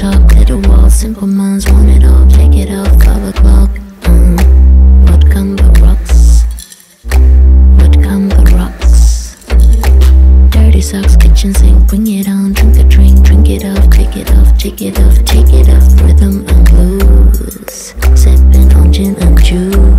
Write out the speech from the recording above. chalk, glitter walls, simple minds want it all. Take it off, 5 o'clock. What come but rocks? What come but rocks? Dirty socks, kitchen sink, bring it on. Drink a drink, drink it off, take it off, take it off, take it off. Rhythm and blues, sipping on gin and juice.